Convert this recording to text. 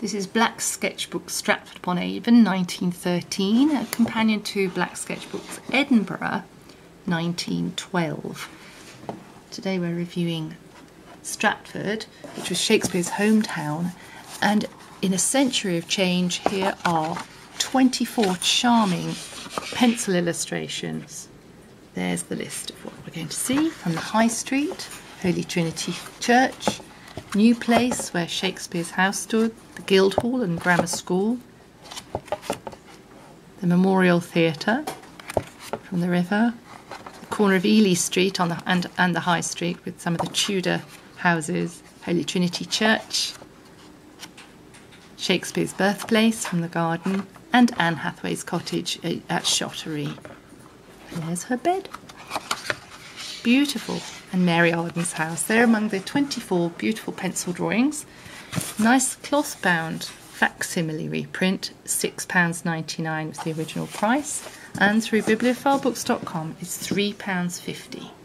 This is Black Sketchbook Stratford-upon-Avon, 1913, a companion to Black Sketchbooks Edinburgh, 1912. Today we're reviewing Stratford, which was Shakespeare's hometown, and in a century of change here are 24 charming pencil illustrations. There's the list of what we're going to see from the High Street, Holy Trinity Church, New Place where Shakespeare's house stood, the Guildhall and Grammar School, the Memorial Theatre from the river, the corner of Ely Street and the High Street with some of the Tudor houses, Holy Trinity Church, Shakespeare's birthplace from the garden, and Anne Hathaway's cottage at Shottery. And there's her bed. Beautiful. And Mary Arden's house. They're among the 24 beautiful pencil drawings. Nice cloth-bound facsimile reprint, £6.99 was the original price, and through bibliophilebooks.com is £3.50.